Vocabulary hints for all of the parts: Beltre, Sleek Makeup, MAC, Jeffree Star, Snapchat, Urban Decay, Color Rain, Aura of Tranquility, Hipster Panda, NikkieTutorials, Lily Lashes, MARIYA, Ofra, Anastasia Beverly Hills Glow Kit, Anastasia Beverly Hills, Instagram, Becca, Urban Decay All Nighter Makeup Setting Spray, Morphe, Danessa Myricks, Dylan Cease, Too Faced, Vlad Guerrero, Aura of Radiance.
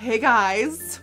Hey guys.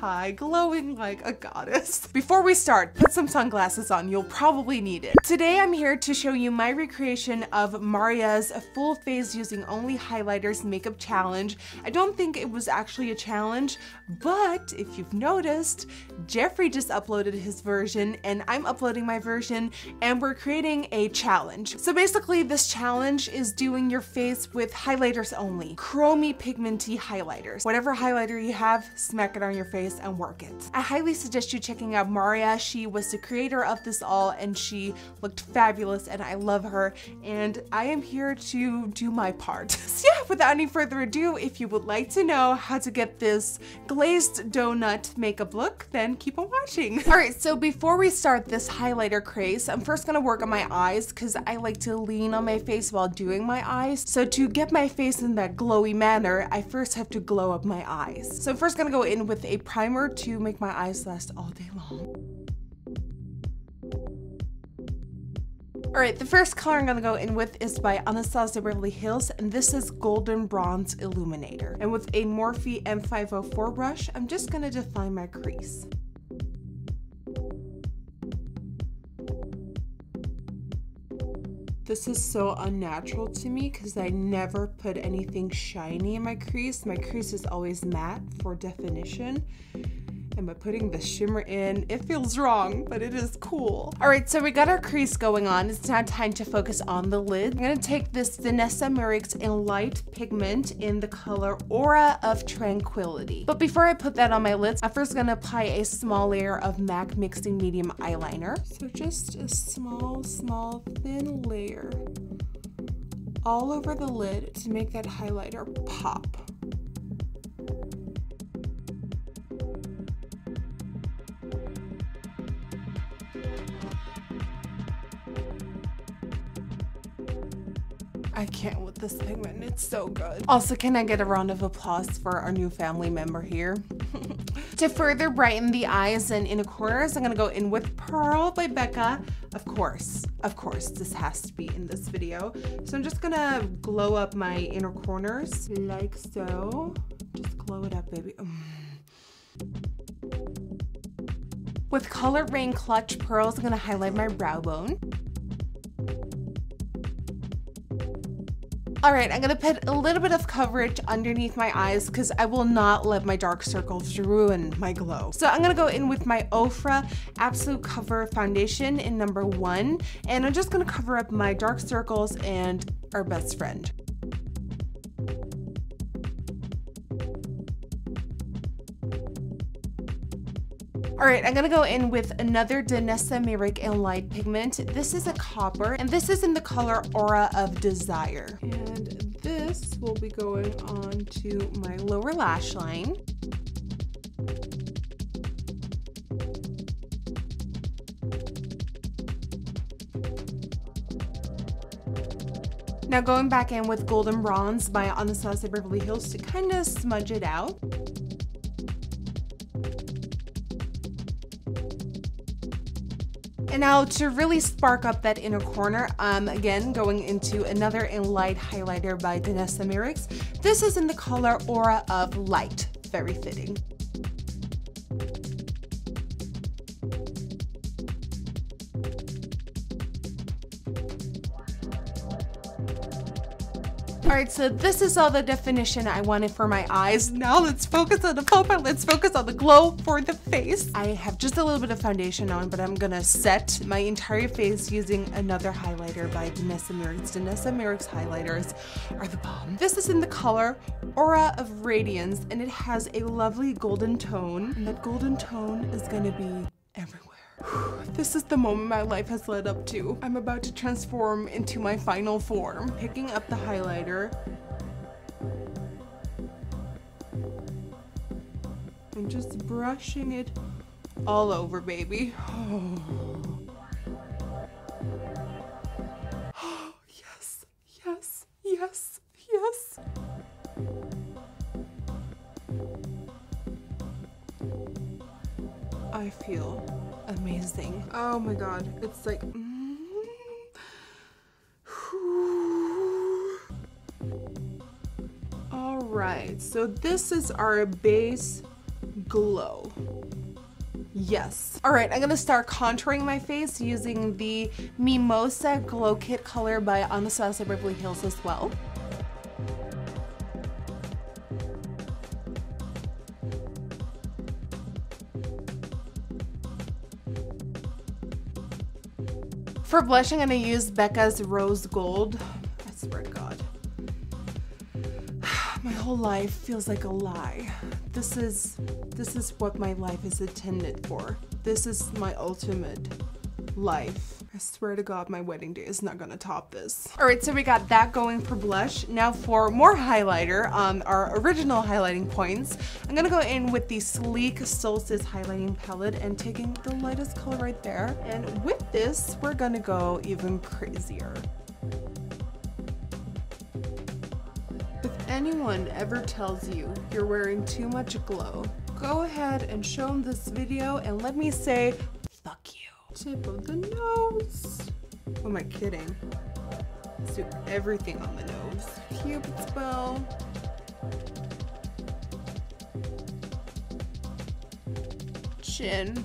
Hi, glowing like a goddess. Before we start, put some sunglasses on, you'll probably need it. Today I'm here to show you my recreation of MARIYA's full face using only highlighters makeup challenge. I don't think it was actually a challenge, but if you've noticed, Jeffree just uploaded his version and I'm uploading my version and we're creating a challenge. So basically this challenge is doing your face with highlighters only, chromey pigmenty highlighters. Whatever highlighter you have, smack it on your face and work it. I highly suggest you checking out MARIYA. She was the creator of this all and she looked fabulous and I love her and I am here to do my part. So yeah, without any further ado, if you would like to know how to get this glazed donut makeup look, then keep on watching. Alright, so before we start this highlighter craze, I'm first gonna work on my eyes because I like to lean on my face while doing my eyes. So to get my face in that glowy manner, I first have to glow up my eyes. So I'm first gonna go in with a primer to make my eyes last all day long. Alright, the first color I'm gonna go in with is by Anastasia Beverly Hills, and this is Golden Bronze Illuminator. And with a Morphe M504 brush, I'm just gonna define my crease. This is so unnatural to me because I never put anything shiny in my crease. My crease is always matte for definition. And by putting the shimmer in, it feels wrong, but it is cool. All right, so we got our crease going on. It's now time to focus on the lid. I'm gonna take this Danessa Myricks in light pigment in the color Aura of Tranquility. But before I put that on my lids, I'm first gonna apply a small layer of MAC Mixing Medium eyeliner. So just a small, thin layer all over the lid to make that highlighter pop. I can't with this pigment, it's so good. Also, can I get a round of applause for our new family member here? To further brighten the eyes and inner corners, I'm gonna go in with Pearl by Becca. Of course, this has to be in this video. So I'm just gonna glow up my inner corners, like so. Just glow it up, baby. With Color Rain Clutch Pearls, I'm gonna highlight my brow bone. All right, I'm gonna put a little bit of coverage underneath my eyes because I will not let my dark circles ruin my glow. So I'm gonna go in with my Ofra Absolute Cover Foundation in number 1, and I'm just gonna cover up my dark circles and our best friend. Alright, I'm gonna go in with another Danessa Myricks in light pigment. This is a copper, and this is in the color Aura of Desire. And this will be going on to my lower lash line. Now going back in with Golden Bronze by Anastasia Beverly Hills to kind of smudge it out. And now to really spark up that inner corner, again going into another in light highlighter by Danessa Myricks. This is in the color Aura of Light, very fitting. Alright, so this is all the definition I wanted for my eyes. Now let's focus on the faux pas, let's focus on the glow for the face. I have just a little bit of foundation on, but I'm gonna set my entire face using another highlighter by Danessa Myricks. Danessa Myricks highlighters are the bomb. This is in the color Aura of Radiance, and it has a lovely golden tone. And that golden tone is gonna be everywhere. This is the moment my life has led up to. I'm about to transform into my final form. Picking up the highlighter and just brushing it all over, baby. Oh, yes. I feel amazing. Oh my god, it's like all Alright, so this is our base glow. Yes. Alright, I'm gonna start contouring my face using the Mimosa Glow Kit color by Anastasia Beverly Hills as well. For blushing, I'm gonna use Becca's Rose Gold. I swear to God. My whole life feels like a lie. This is what my life is intended for. This is my ultimate life. I swear to God, my wedding day is not gonna top this. All right, so we got that going for blush. Now for more highlighter, our original highlighting points, I'm gonna go in with the Sleek Solstice highlighting palette and taking the lightest color right there. And with this, we're gonna go even crazier. If anyone ever tells you you're wearing too much glow, go ahead and show them this video and let me say, fuck you. Tip of the nose. Who am I kidding? Let's do everything on the nose. Cupid's bow. Chin.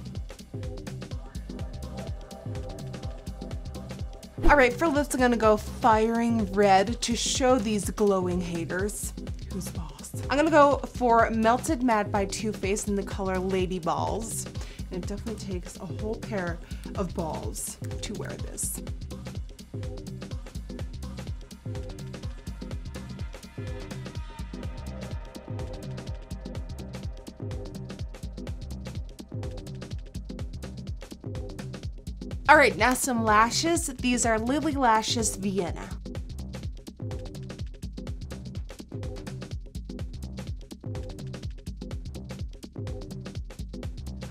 Alright, for lips I'm gonna go firing red to show these glowing haters who's boss. I'm gonna go for Melted Matte by Too Faced in the color Lady Balls. And it definitely takes a whole pair of balls to wear this. All right, now some lashes. These are Lily Lashes Vienna.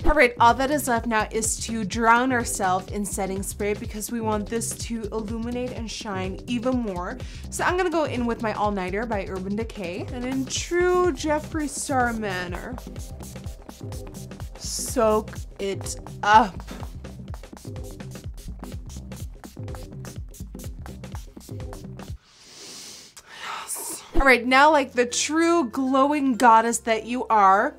All right, all that is left now is to drown ourselves in setting spray because we want this to illuminate and shine even more. So I'm gonna go in with my All Nighter by Urban Decay. And in true Jeffree Star manner, soak it up. All right, now like the true glowing goddess that you are,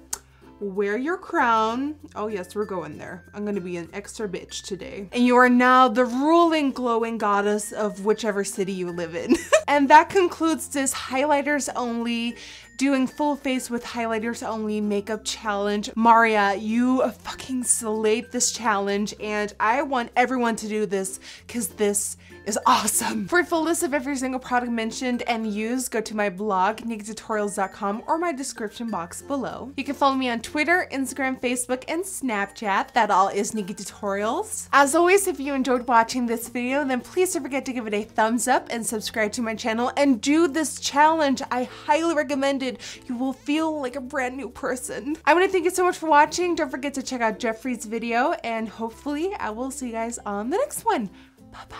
wear your crown. Oh yes, we're going there. I'm gonna be an extra bitch today. And you are now the ruling glowing goddess of whichever city you live in. And that concludes this highlighters only, doing full face with highlighters only makeup challenge. MARIYA, you fucking slayed this challenge and I want everyone to do this because this is awesome. For a full list of every single product mentioned and used, go to my blog, NikkieTutorials.com, or my description box below. You can follow me on Twitter, Instagram, Facebook, and Snapchat. That all is NikkieTutorials. As always, if you enjoyed watching this video, then please don't forget to give it a thumbs up and subscribe to my channel and do this challenge. I highly recommend it. You will feel like a brand new person. I want to thank you so much for watching. Don't forget to check out Jeffree's video and hopefully I will see you guys on the next one. Bye-bye.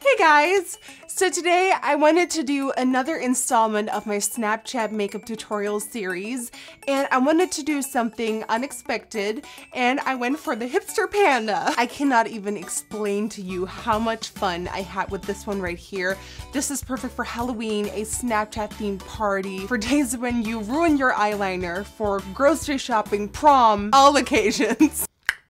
Hey guys, so today I wanted to do another installment of my Snapchat makeup tutorial series and I wanted to do something unexpected and I went for the hipster panda. I cannot even explain to you how much fun I had with this one right here. This is perfect for Halloween, a Snapchat themed party, for days when you ruin your eyeliner, for grocery shopping, prom, all occasions.